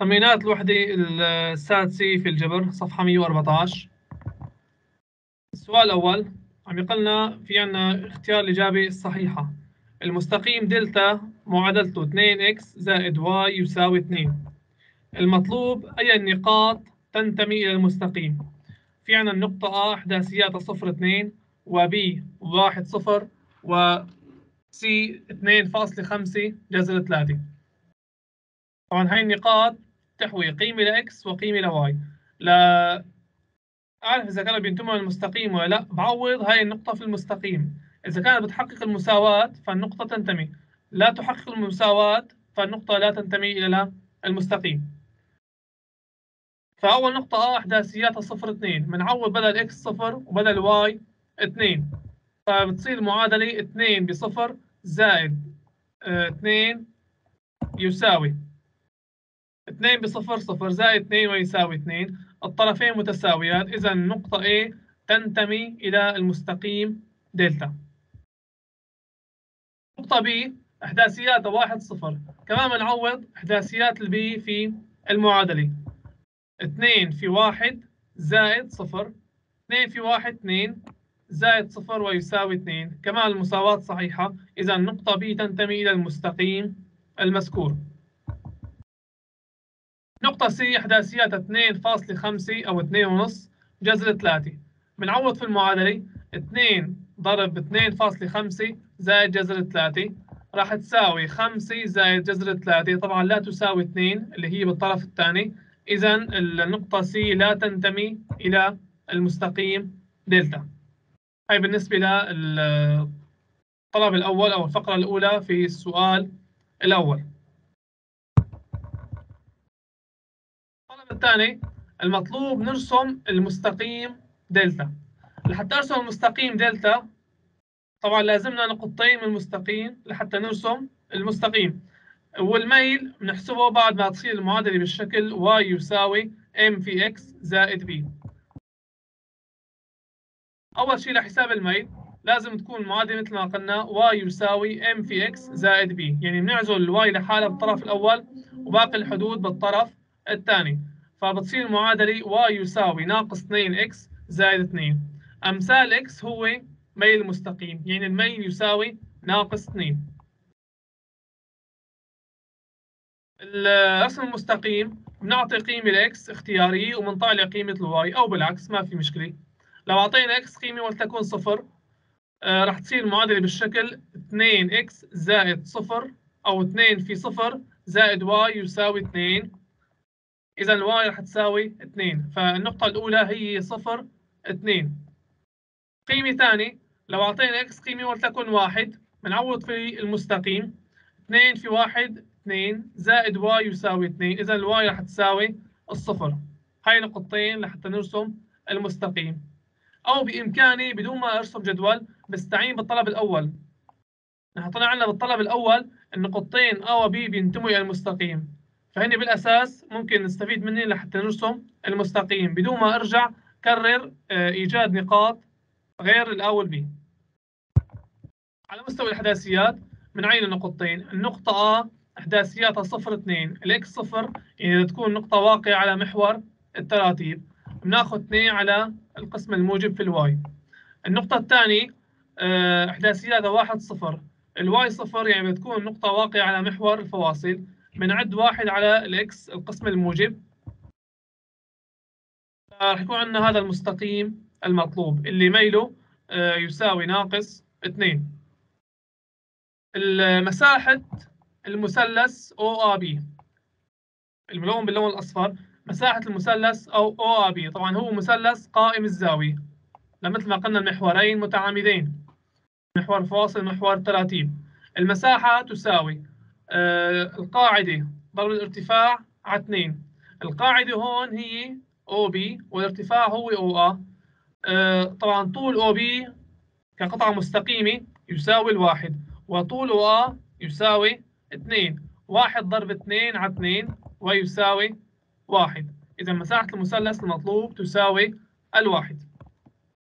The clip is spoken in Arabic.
تمرينات الوحدة السادسة في الجبر صفحة 114. السؤال الأول عم يقلنا في عنا اختيار الإجابة الصحيحة. المستقيم دلتا معادلته 2x زائد y يساوي 2. المطلوب أي النقاط تنتمي إلى المستقيم. في عنا النقطة A إحداثياتها 0 2، و B 1 0، و C 2.5 جذر 3. طبعا هاي النقاط تحوي قيمة لإكس وقيمة لواي. لا أعرف إذا كانوا بينتموا للمستقيم ولا لا، بعوض هاي النقطة في المستقيم. إذا كانت بتحقق المساواة فالنقطة تنتمي، لا تحقق المساواة فالنقطة لا تنتمي إلى المستقيم. فأول نقطة A إحداثياتها 0 2، بنعوض بدل إكس 0 وبدل واي 2، فبتصير المعادلة 2 ب0 زائد 2 يساوي 2 ب0 0 زائد 2 ويساوي 2. الطرفين متساويات، إذا النقطة A تنتمي إلى المستقيم دلتا. نقطة B إحداثياتها 1 0، كمان بنعوض إحداثيات الB في المعادلة. 2 في 1 زائد 0، 2 في 1 2 زائد 0 ويساوي 2. كمان المساواة صحيحة، إذا النقطة B تنتمي إلى المستقيم المذكور. نقطة C إحداثياتها 2.5 أو 2.5 جذر 3. بنعوض في المعادلة 2 ضرب 2.5 زائد جذر 3 راح تساوي 5 زائد جذر 3. طبعا لا تساوي 2 اللي هي بالطرف الثاني، إذا النقطة C لا تنتمي إلى المستقيم دلتا. هاي بالنسبة للطلب الأول أو الفقرة الأولى في السؤال الأول. الثاني المطلوب نرسم المستقيم دلتا. لحتى ارسم المستقيم دلتا طبعا لازمنا نقطتين من المستقيم لحتى نرسم المستقيم. والميل بنحسبه بعد ما تصير المعادله بالشكل y يساوي m في x زائد b. اول شيء لحساب الميل لازم تكون المعادله مثل ما قلنا y يساوي m في x زائد b، يعني بنعزل الواي لحالها بالطرف الاول وباقي الحدود بالطرف الثاني، فبتصير المعادلة y يساوي -2x زائد 2. أمثال x هو ميل المستقيم، يعني الميل يساوي -2. الرسم المستقيم بنعطي قيمة لx اختيارية وبنطالع قيمة الواي، أو بالعكس ما في مشكلة. لو أعطينا x قيمة ولتكن 0 رح تصير المعادلة بالشكل 2x زائد 0 أو 2 في 0 زائد y يساوي 2. إذا الواي رح تساوي 2، فالنقطة الأولى هي 0 2. قيمة ثانية لو أعطينا إكس قيمة ولتكن 1 بنعوض في المستقيم 2 في 1 2 زائد واي يساوي 2، إذا الواي رح تساوي 0. هاي نقطتين لحتى نرسم المستقيم. أو بإمكاني بدون ما أرسم جدول بستعين بالطلب الأول. نحن طلع عنا بالطلب الأول النقطتين A و B بينتموا إلى المستقيم، فهني بالأساس ممكن نستفيد منه لحتى نرسم المستقيم بدون ما أرجع كرر إيجاد نقاط غير الأول بي. على مستوى الإحداثيات بنعين النقطتين. النقطة A إحداثياتها 0 2، الإكس 0 يعني إذا تكون نقطة واقعة على محور التراتيب بناخذ 2 على القسم الموجب في الواي. النقطة الثانية إحداثياتها 1 0، الواي 0 يعني بتكون نقطة واقعة على محور الفواصل، بنعد 1 على الإكس القسم الموجب، رح يكون عندنا هذا المستقيم المطلوب اللي ميله يساوي -2. مساحة المثلث OAB الملون باللون الأصفر، مساحة المثلث أو OAB طبعا هو مثلث قائم الزاوية، مثل ما قلنا المحورين متعامدين، محور فاصل محور تراتيب. المساحة تساوي القاعدة ضرب الارتفاع على 2. القاعدة هون هي OB والارتفاع هو OA. طبعا طول OB كقطعة مستقيمة يساوي 1، وطول OA يساوي 2. 1 ضرب 2 على 2 ويساوي 1. إذا مساحة المثلث المطلوب تساوي 1.